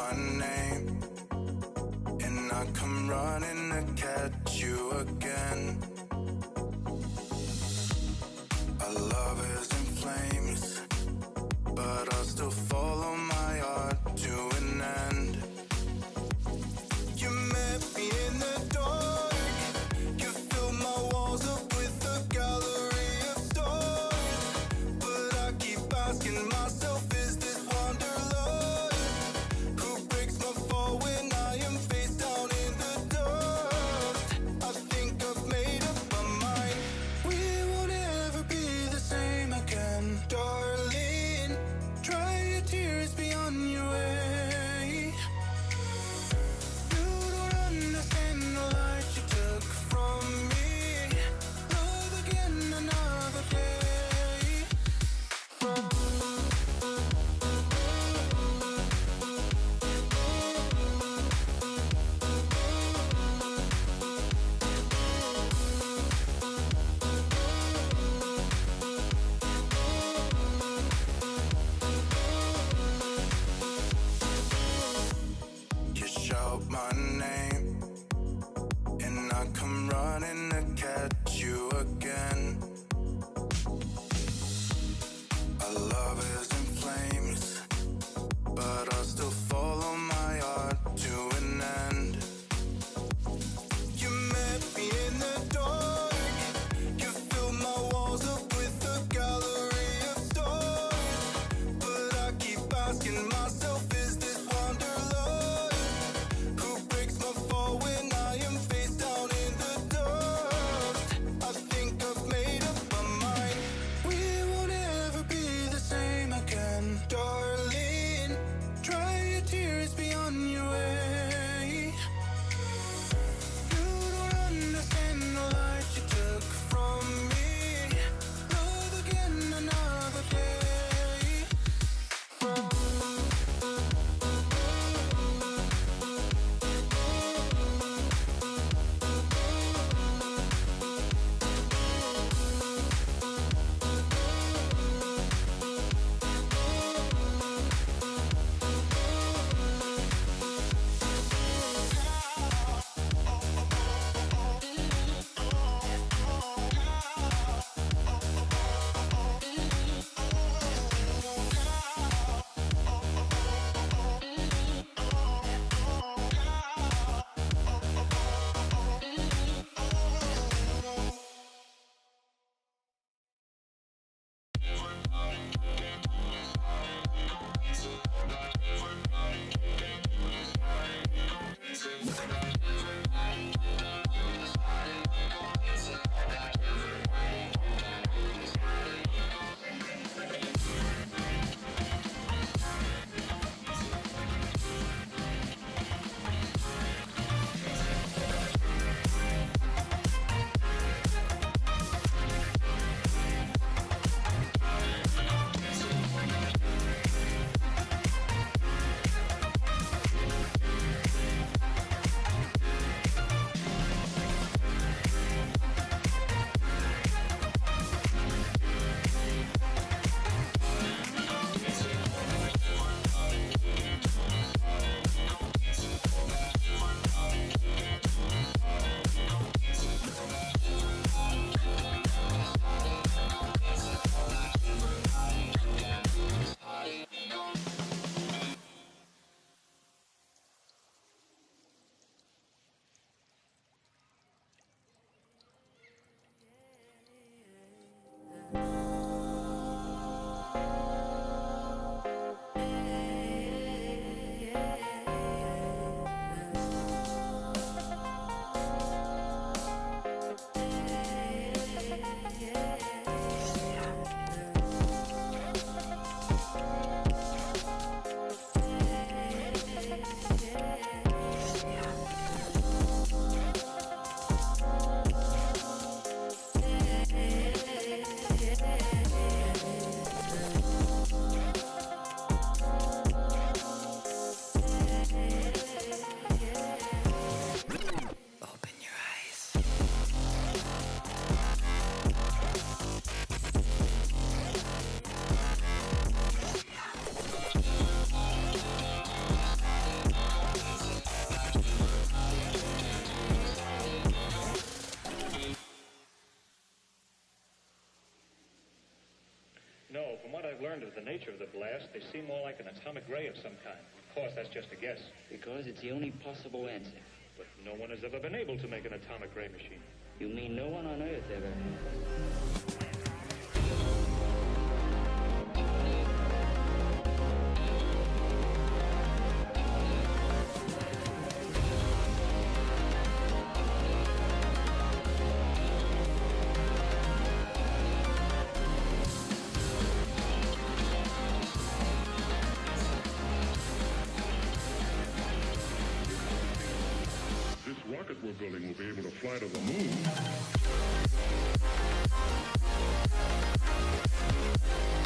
my name, and I come running to catch you again. Our love is in flames, but I'll still follow my heart to an end. You met me in the dark, you filled my walls up with a gallery of stars, but I keep asking myself, is this wanderlust? Who breaks my fall when I am face down in the dust? I think I've made a I've learned of the nature of the blast, they seem more like an atomic ray of some kind. Of course, that's just a guess. Because it's the only possible answer. But no one has ever been able to make an atomic ray machine. You mean no one on Earth ever? Rocket we're building will be able to fly to the moon.